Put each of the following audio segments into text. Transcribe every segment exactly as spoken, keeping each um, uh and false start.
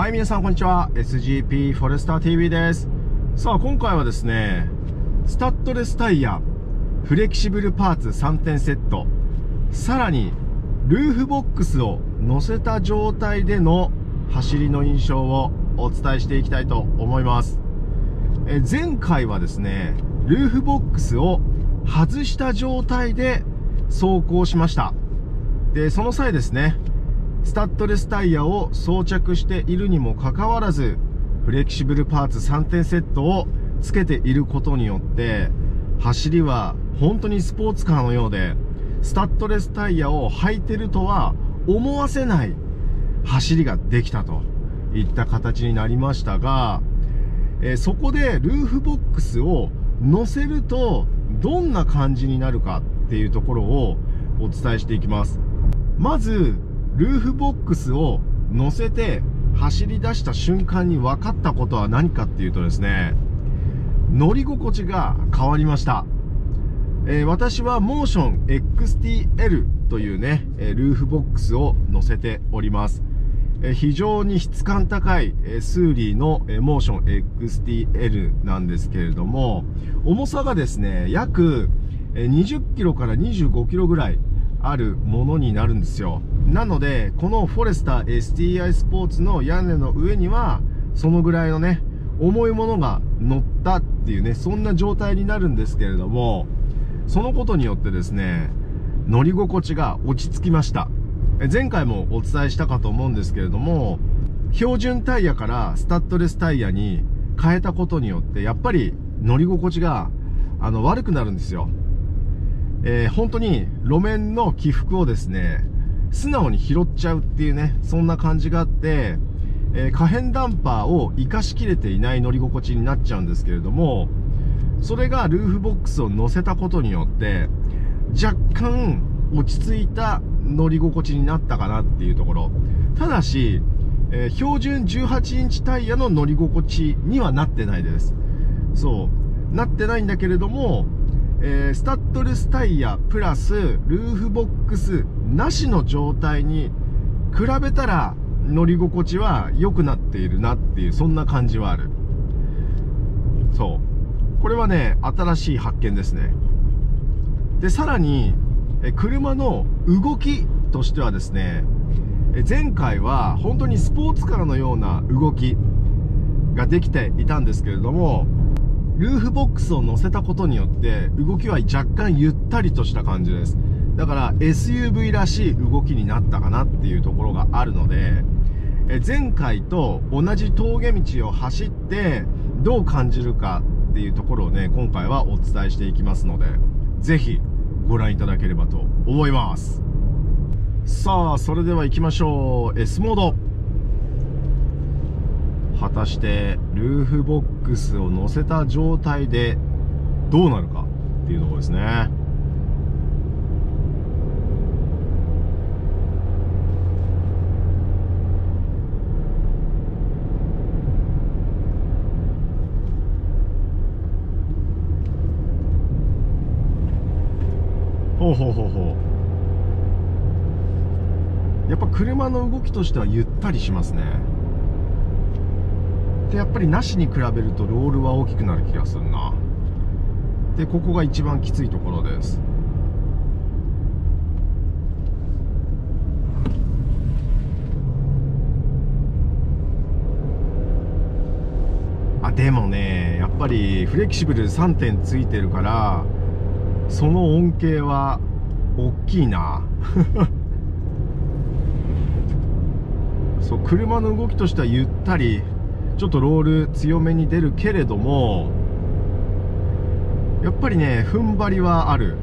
はい、皆さんこんにちは。エスジーピー フォレスター ティーブイ です。さあ、今回はですね、スタッドレスタイヤ、フレキシブルパーツさんてんセット、さらにルーフボックスを乗せた状態での走りの印象をお伝えしていきたいと思います。え、前回はですね、ルーフボックスを外した状態で走行しました。で、その際ですね、スタッドレスタイヤを装着しているにもかかわらず、フレキシブルパーツさんてんセットをつけていることによって、走りは本当にスポーツカーのようで、スタッドレスタイヤを履いてるとは思わせない走りができたといった形になりましたが、えー、そこでルーフボックスを乗せるとどんな感じになるかっていうところをお伝えしていきます。まず、ルーフボックスを乗せて走り出した瞬間に分かったことは何かっていうとですね、乗り心地が変わりました。えー、私はモーション エックスティーエル というね、ルーフボックスを乗せております。えー、非常に質感高いスーリーのモーション エックスティーエル なんですけれども、重さがですね、約にじゅっキロからにじゅうごキロぐらいあるものになるんですよ。なので、このフォレスター エスティーアイ スポーツの屋根の上には、そのぐらいのね、重いものが乗ったっていうね、そんな状態になるんですけれども、そのことによってですね、乗り心地が落ち着きました。前回もお伝えしたかと思うんですけれども、標準タイヤからスタッドレスタイヤに変えたことによって、やっぱり乗り心地があの悪くなるんですよ。えー、本当に路面の起伏をですね、素直に拾っちゃうっていうね、そんな感じがあって、えー、可変ダンパーを活かしきれていない乗り心地になっちゃうんですけれども、それがルーフボックスを乗せたことによって、若干落ち着いた乗り心地になったかなっていうところ。ただし、えー、標準じゅうはちインチタイヤの乗り心地にはなってないです。そう。なってないんだけれども、えー、スタッドレスタイヤプラスルーフボックスなしの状態に比べたら乗り心地は良くなっているなっていう、そんな感じはある。そう。これはね、新しい発見ですね。で、さらに、え、車の動きとしてはですね、え、前回は本当にスポーツカーのような動きができていたんですけれども、ルーフボックスを乗せたことによって動きは若干ゆったりとした感じです。だから エスユーブイ らしい動きになったかなっていうところがあるので、え、前回と同じ峠道を走ってどう感じるかっていうところをね、今回はお伝えしていきますので、ぜひご覧いただければと思います。さあ、それでは行きましょう。S モード。果たしてルーフボックスを乗せた状態でどうなるかっていうところですね。ほうほうほうほう。やっぱ車の動きとしてはゆったりしますね。で、やっぱりなしに比べるとロールは大きくなる気がするな。で、ここが一番きついところです。あ、でもね、やっぱりフレキシブルさんてんついてるから、その恩恵は大きいな。そう、車の動きとしてはゆったり、ちょっとロール強めに出るけれども、やっぱりね、踏ん張りはある。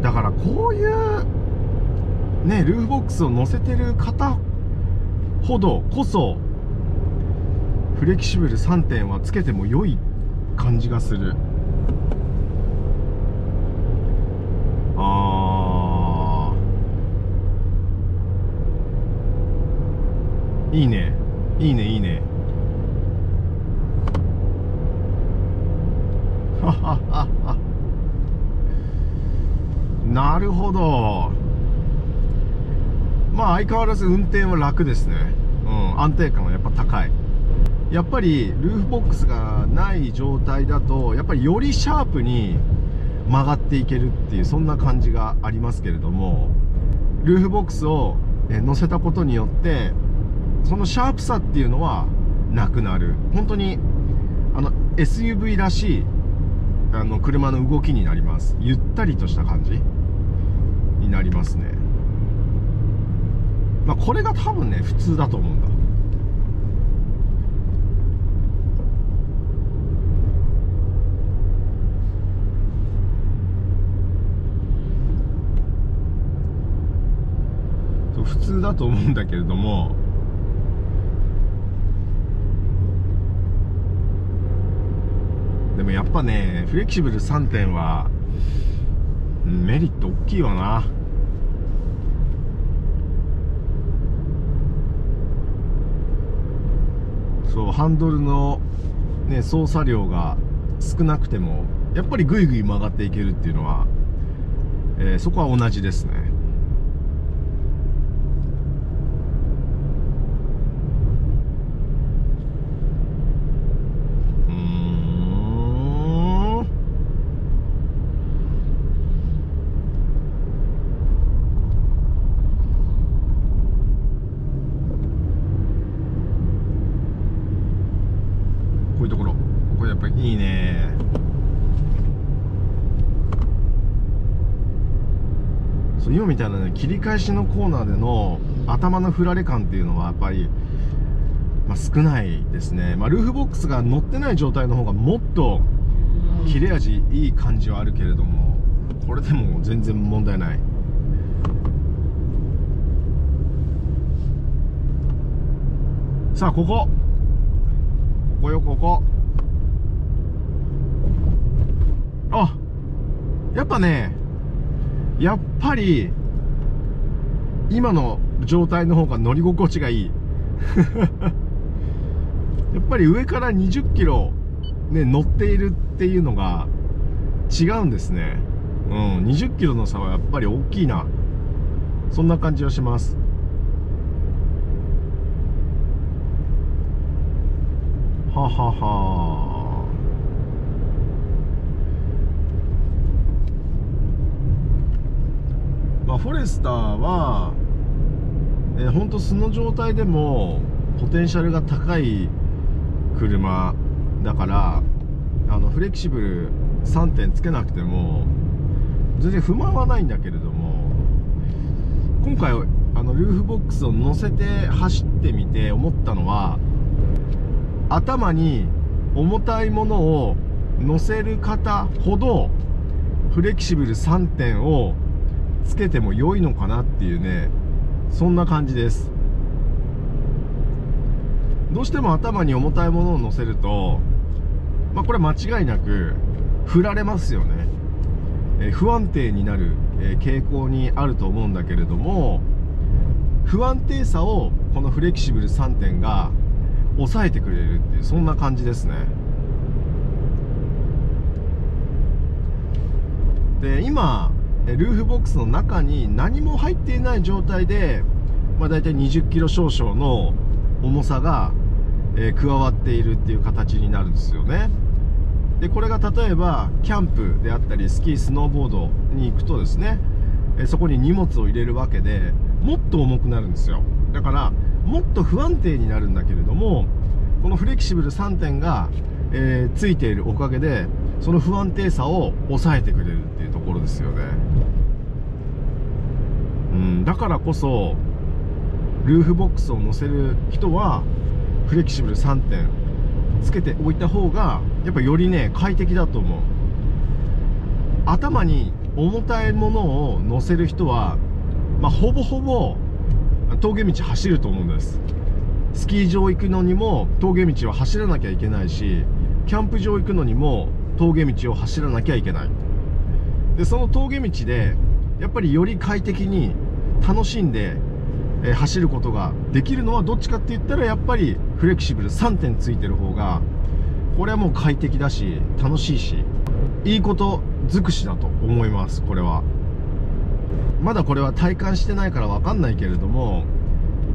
だからこういうね、ルーフボックスを乗せてる方ほどこそフレキシブルさんてんはつけても良い感じがする。あー、いいねいいねいいね。はははは。なるほど。まあ相変わらず運転は楽ですね。うん、安定感はやっぱ高い。やっぱりルーフボックスがない状態だとやっぱりよりシャープに曲がっていけるっていう、そんな感じがありますけれども、ルーフボックスを乗せたことによってそのシャープさっていうのはなくなる。本当にあの エスユーブイ らしいあの車の動きになります。ゆったりとした感じになりますね。まあ、これが多分ね普通だと思うんだ。普通だと思うんだけれども、でもやっぱねフレキシブルさんてんはメリット大きいわな。そう、ハンドルの、ね、操作量が少なくてもやっぱりぐいぐい曲がっていけるっていうのは、えー、そこは同じですね。いいね。そう、今みたいなね切り返しのコーナーでの頭の振られ感っていうのはやっぱり、まあ、少ないですね。まあ、ルーフボックスが乗ってない状態の方がもっと切れ味いい感じはあるけれども、これでも全然問題ない。さあここ、ここよ、ここ。あ、やっぱね、やっぱり今の状態の方が乗り心地がいい。やっぱり上からにじゅっキロ、ね、乗っているっていうのが違うんですね。うん、にじゅっキロの差はやっぱり大きいな、そんな感じはします。ははは。フォレスターは、えー、本当素の状態でもポテンシャルが高い車だから、あのフレキシブルさんてんつけなくても全然不満はないんだけれども、今回あのルーフボックスを乗せて走ってみて思ったのは、頭に重たいものを乗せる方ほどフレキシブルさんてんをつけても良いのかなっていうね、そんな感じです。どうしても頭に重たいものを乗せると、まあ、これ間違いなく振られますよね。え不安定になる、え傾向にあると思うんだけれども、不安定さをこのフレキシブルさんてんが抑えてくれるっていう、そんな感じですね。で今ルーフボックスの中に何も入っていない状態で、まあ、大体にじゅっキロ少々の重さが、えー、加わっているっていう形になるんですよね。でこれが例えばキャンプであったりスキースノーボードに行くとですね、えー、そこに荷物を入れるわけでもっと重くなるんですよ。だからもっと不安定になるんだけれども、このフレキシブルさんてんが、えー、ついているおかげでその不安定さを抑えてくれるっていうところですよね。うん、だからこそルーフボックスを乗せる人はフレキシブルさんてんつけておいた方がやっぱよりね快適だと思う。頭に重たいものを乗せる人は、まあ、ほぼほぼ峠道走ると思うんです。スキー場行くのにも峠道を走らなきゃいけないし、キャンプ場行くのにも峠道を走らなきゃいけない。でその峠道でやっぱりより快適に楽しんで、えー、走ることができるのはどっちかって言ったらやっぱりフレキシブルさんてんついてる方がこれはもう快適だし楽しいしいいこと尽くしだと思います。これはまだこれは体感してないから分かんないけれども、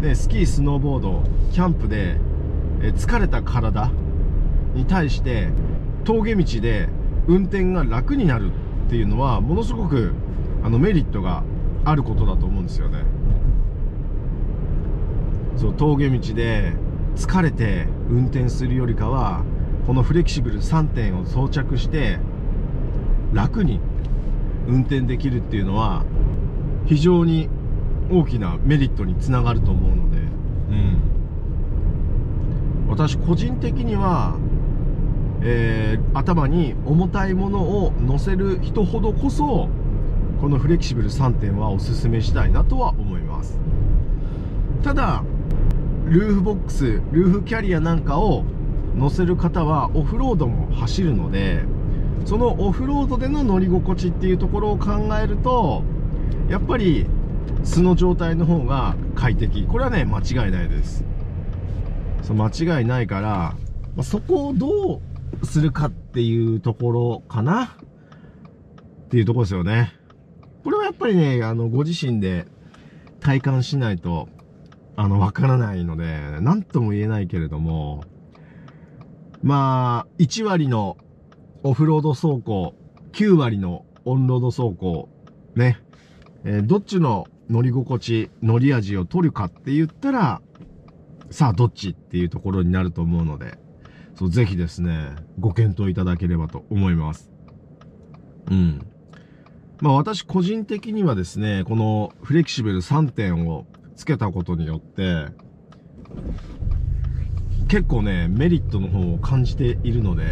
ね、スキー、スノーボード、キャンプで疲れた体に対して峠道で運転が楽になるっていうのはものすごくあのメリットがあることだと思うんですよね。そう、峠道で疲れて運転するよりかはこのフレキシブルさんてんを装着して楽に運転できるっていうのは非常に大きなメリットにつながると思うので、うん、私個人的には、えー、頭に重たいものを乗せる人ほどこそこのフレキシブルさんてんはおすすめしたいなとは思います。ただルーフボックス、ルーフキャリアなんかを乗せる方はオフロードも走るので、そのオフロードでの乗り心地っていうところを考えるとやっぱり素の状態の方が快適、これはね間違いないです。そう、間違いないからそこをどうするかっていうところかなっていうところですよね。これはやっぱりねあのご自身で体感しないとあのわからないので何とも言えないけれども、まあいち割のオフロード走行、きゅう割のオンロード走行ね、えー、どっちの乗り心地、乗り味を取るかって言ったら、さあどっちっていうところになると思うので、そうぜひですね、ご検討いただければと思います。うん。まあ私個人的にはですね、このフレキシブルさんてんをつけたことによって、結構ね、メリットの方を感じているので、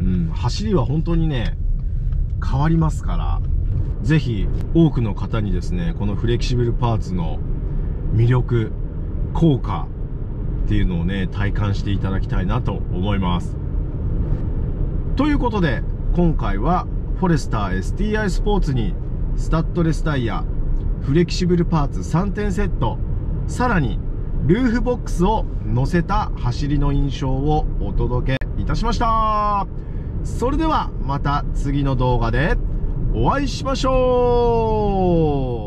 うん、走りは本当にね、変わりますから、ぜひ多くの方にですね、このフレキシブルパーツの魅力、効果っていうのをね、体感していただきたいなと思います。ということで、今回はフォレスター エスティーアイ スポーツにスタッドレスタイヤ、フレキシブルパーツさんてんセット、さらにルーフボックスを乗せた走りの印象をお届けいたしました。それではまた次の動画でお会いしましょう。